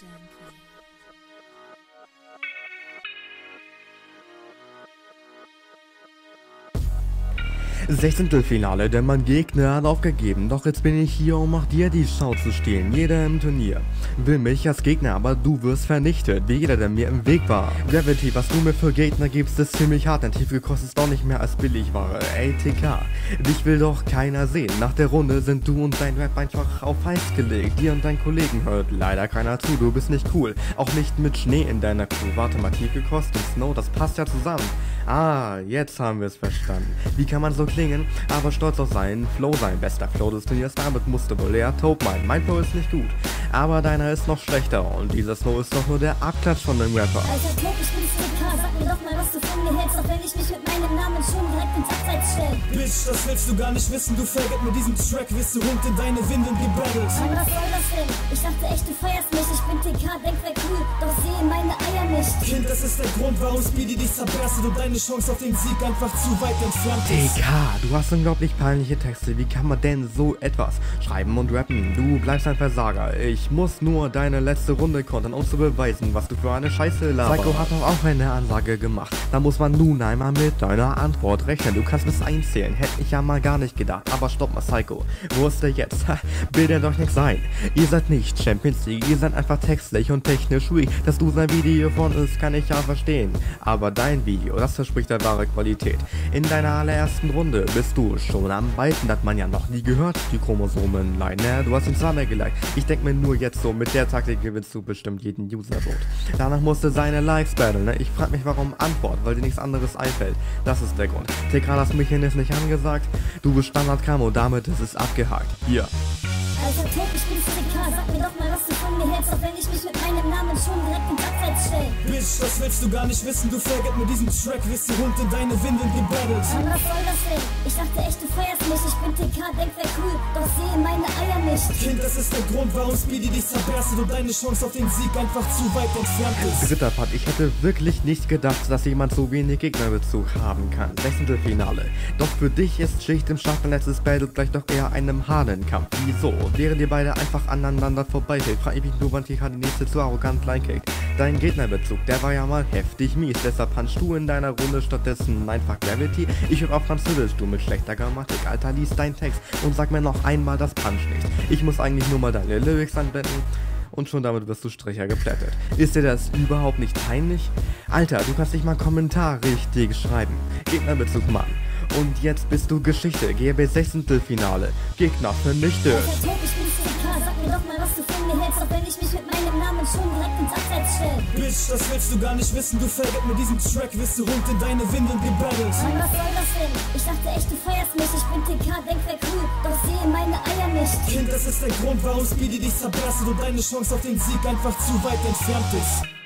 Turn, please. Sechzehntelfinale, denn mein Gegner hat aufgegeben, doch jetzt bin ich hier, um auch dir die Schau zu stehlen, jeder im Turnier will mich als Gegner, aber du wirst vernichtet, wie jeder, der mir im Weg war. Gravity, was du mir für Gegner gibst, ist ziemlich hart, denn Tiefe kostet es doch nicht mehr als Billigware. Ey TK, dich will doch keiner sehen, nach der Runde sind du und dein Rap einfach auf Eis gelegt, dir und deinen Kollegen hört leider keiner zu, du bist nicht cool, auch nicht mit Schnee in deiner Crew. Warte mal, Tiefe kostet Snow, das passt ja zusammen. Ah, jetzt haben wir es verstanden, wie kann man so klingen, aber stolz auf seinen Flow sein. Bester Flow des Turniers, damit musste wohl der Taupe meinen. Mein Flow ist nicht gut, aber deiner ist noch schlechter und dieser Flow ist doch nur der Abklatsch von dem Rapper. Alter Taupe, ich bin's TK, sag mir doch mal, was du von mir hältst, auch wenn ich mich mit meinem Namen schon direkt ins Abseits stell. Bitch, das willst du gar nicht wissen, du Faggot, mit diesem Track wirst du rund in deine Windeln gebattelt. Mann, was soll das denn? Ich dachte echt, du feierst mich, ich bin TK, denk wer cool, doch sehe meine Eier nicht. Kind, das ist der Grund, warum Speedy dich zerberstet und deine Chance auf den Sieg einfach zu weit entfernt ist. TK, du hast unglaublich peinliche Texte, wie kann man denn so etwas schreiben und rappen? Du bleibst ein Versager, ich muss nur deine letzte Runde kontern, um zu beweisen, was du für eine Scheiße laberst. Psycho hat doch auch eine Ansage gemacht, da muss man nun einmal mit deiner Antwort rechnen, du kannst bis einzählen, hätte ich ja mal gar nicht gedacht, aber stopp mal Psycho, wo ist der jetzt? Bitte doch nicht sein, ihr seid nicht Champions League, ihr seid einfach textlich und technisch weak, dass du sein Video von ist, kann ich ja verstehen, aber dein Video, das verspricht der wahre Qualität. In deiner allerersten Runde bist du schon am Weiten, hat man ja noch nie gehört, die Chromosomen leiden, du hast ihn zwar mehr geliked, ich denke mir nur jetzt so, mit der Taktik gewinnst du bestimmt jeden User-Vote. Danach musste seine Likes battlen, ich frag mich warum Antwort, weil dir nichts anderes einfällt, das ist der Grund. TK, das Mädchen ist nicht angesagt, du bist Standard-Camo, damit ist es abgehakt, hier. Alter Taupe, ich bin's TK, sag mir doch mal, was du von mir hältst, auch wenn ich mich mit meinem Namen schon direkt ins Abseits stell. Bitch, das willst du gar nicht wissen, du Faggot, mit diesem Track wirst du rund in deine Windeln gebattelt. Mann, was soll das denn? Ich dachte echt, du feierst mich, ich bin TK, denk wer cool, doch sehe meine Eier nicht. Kind, das ist der Grund, warum Speedy dich zerberstet und deine Chance auf den Sieg einfach zu weit entfernt ist. Dritter Part, ich hätte wirklich nicht gedacht, dass jemand so wenig Gegnerbezug haben kann. Sechzehntelfinale. Doch für dich ist Schicht im Schacht, letztes Battle gleich doch eher einem Hahnenkampf. Wieso? Während ihr beide einfach aneinander vorbeifällt, frag ich mich nur, wann TK die nächste zu arrogant kleinkriegt. Dein Gegnerbezug, der war ja mal heftig mies, deshalb punchst du in deiner Runde stattdessen einfach Gravity. Ich hör auf Französisch, du mit schlechter Grammatik, Alter, lies deinen Text und sag mir noch einmal das Punch nicht. Ich muss eigentlich nur mal deine Lyrics anblenden. Und schon damit wirst du Stricher geplättet. Ist dir das überhaupt nicht peinlich? Alter, du kannst nicht mal einen Kommentar richtig schreiben. Gegnerbezug, Mann. Und jetzt bist du Geschichte. GB-Sechzehntelfinale. Gegner vernichtet. Alter Taupe, ich bin's TK, sag mir doch mal, was du von mir hältst, auch wenn ich mich mit meinem Namen schon direkt ins Abseits stell. Bitch, das willst du gar nicht wissen, du Faggot, mit diesem Track wirst du rund in deine Windeln gebattelt. Mann, was soll das denn? Ich dachte echt, du feierst mich, ich bin TK, denk wer cool, doch sehe meine Eier nicht. Kind, das ist der Grund, warum Speedy dich zerberstet und deine Chance auf den Sieg einfach zu weit entfernt ist.